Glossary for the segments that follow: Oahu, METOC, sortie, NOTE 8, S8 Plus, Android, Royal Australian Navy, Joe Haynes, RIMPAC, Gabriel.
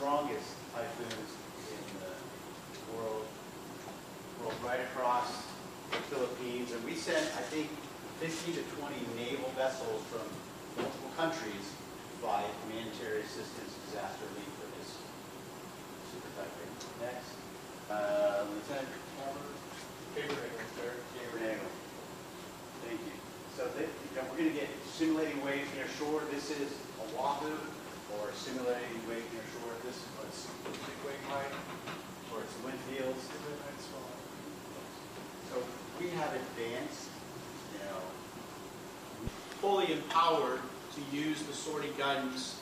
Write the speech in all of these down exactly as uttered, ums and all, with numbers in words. strongest typhoons in the world, world right across the Philippines. And we sent, I think, fifteen to twenty naval vessels from multiple countries to provide humanitarian assistance, disaster relief for this super typhoon. Next. Uh, Lieutenant Gabriel. Thank you. So they, you know, we're going to get simulating waves near shore. This is Oahu, or simulating wave near shore. This is what's big wave height, or it's Windfields. So we have advanced, you know, fully empowered to use the sortie guidance,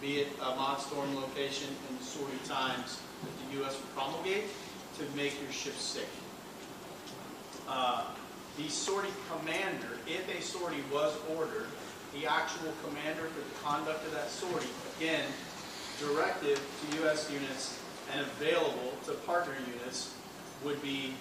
be it a mod storm location and the sortie times that the U S will promulgate to make your ship safe. Uh, the sortie commander, if a sortie was ordered, the actual commander for the conduct of that sortie, again, directive to U S units and available to partner units, would be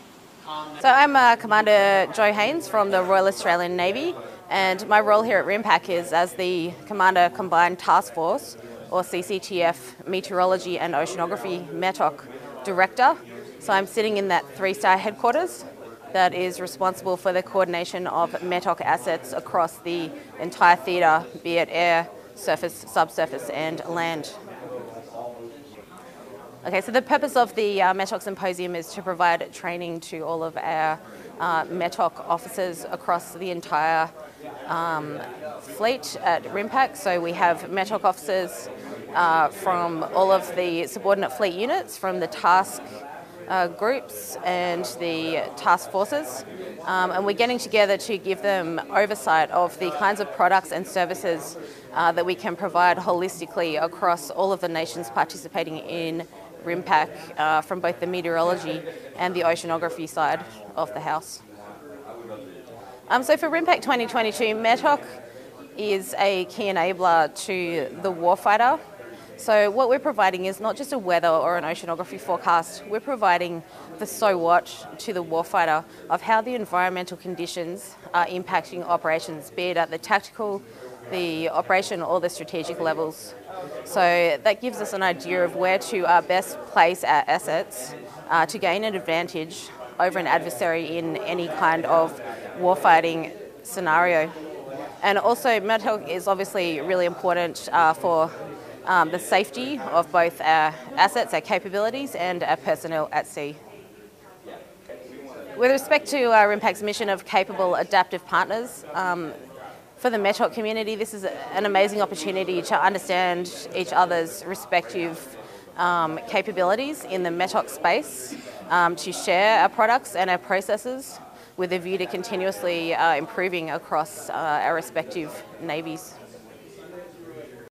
combat. So I'm uh, Commander Joe Haynes from the Royal Australian Navy, and my role here at RIMPAC is as the Commander Combined Task Force, or C C T F, Meteorology and Oceanography, METOC, Director. So I'm sitting in that three-star headquarters that is responsible for the coordination of METOC assets across the entire theatre, be it air, surface, subsurface and land. Okay, so the purpose of the uh, METOC Symposium is to provide training to all of our uh, METOC officers across the entire um, fleet at RIMPAC. So we have METOC officers uh, from all of the subordinate fleet units, from the task Uh, groups and the task forces, um, and we're getting together to give them oversight of the kinds of products and services uh, that we can provide holistically across all of the nations participating in RIMPAC uh, from both the meteorology and the oceanography side of the house. Um, so for RIMPAC twenty twenty-two, METOC is a key enabler to the warfighter. So what we're providing is not just a weather or an oceanography forecast, we're providing the so what to the warfighter of how the environmental conditions are impacting operations, be it at the tactical, the operation or the strategic levels. So that gives us an idea of where to uh, best place our assets uh, to gain an advantage over an adversary in any kind of warfighting scenario. And also METOC is obviously really important uh, for Um, the safety of both our assets, our capabilities and our personnel at sea. With respect to our RIMPAC's mission of capable adaptive partners, um, for the METOC community this is an amazing opportunity to understand each other's respective um, capabilities in the METOC space, um, to share our products and our processes with a view to continuously uh, improving across uh, our respective navies.